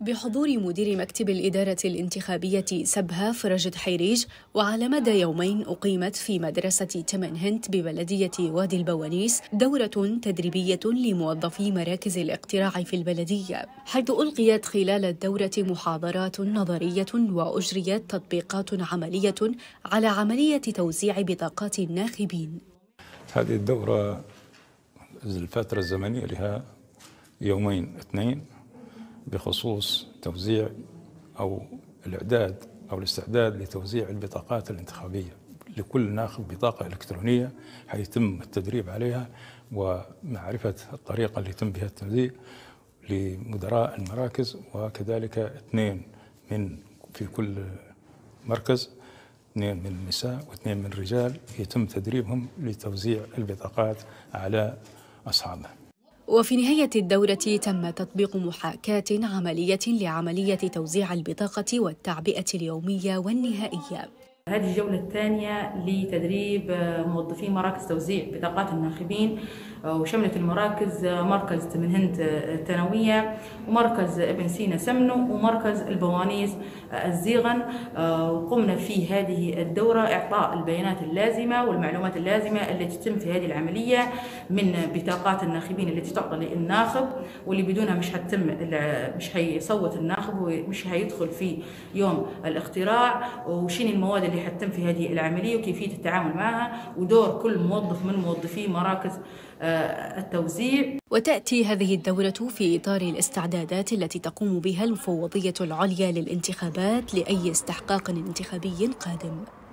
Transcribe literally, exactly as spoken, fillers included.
بحضور مدير مكتب الإدارة الانتخابية سبها فرجد حيريج. وعلى مدى يومين أقيمت في مدرسة تمنهنت ببلدية وادي البوانيس دورة تدريبية لموظفي مراكز الاقتراع في البلدية، حيث ألقيت خلال الدورة محاضرات نظرية وأجريت تطبيقات عملية على عملية توزيع بطاقات الناخبين. هذه الدورة الفترة الزمنية لها يومين اثنين بخصوص توزيع أو الإعداد أو الاستعداد لتوزيع البطاقات الانتخابية. لكل ناخب بطاقة إلكترونية حيتم التدريب عليها ومعرفة الطريقة اللي يتم بها التوزيع لمدراء المراكز، وكذلك اثنين من في كل مركز، اثنين من النساء واثنين من الرجال، يتم تدريبهم لتوزيع البطاقات على أصحابها. وفي نهاية الدورة تم تطبيق محاكاة عملية لعملية توزيع البطاقة والتعبئة اليومية والنهائية. هذه الجولة الثانية لتدريب موظفي مراكز توزيع بطاقات الناخبين، وشملت المراكز مركز تمنهنت التنوية ومركز ابن سينا سمنو ومركز البوانيس الزيغن. وقمنا في هذه الدورة إعطاء البيانات اللازمة والمعلومات اللازمة التي تتم في هذه العملية من بطاقات الناخبين التي تعطى للناخب، واللي بدونها مش هتتم مش هيصوت الناخب ومش هيدخل في يوم الاقتراع، وشين المواد اللي حتتم في هذه العملية وكيفية التعامل معها ودور كل موظف من موظفي مراكز التوزيع. وتأتي هذه الدورة في إطار الاستعدادات التي تقوم بها المفوضية العليا للانتخابات لأي استحقاق انتخابي قادم.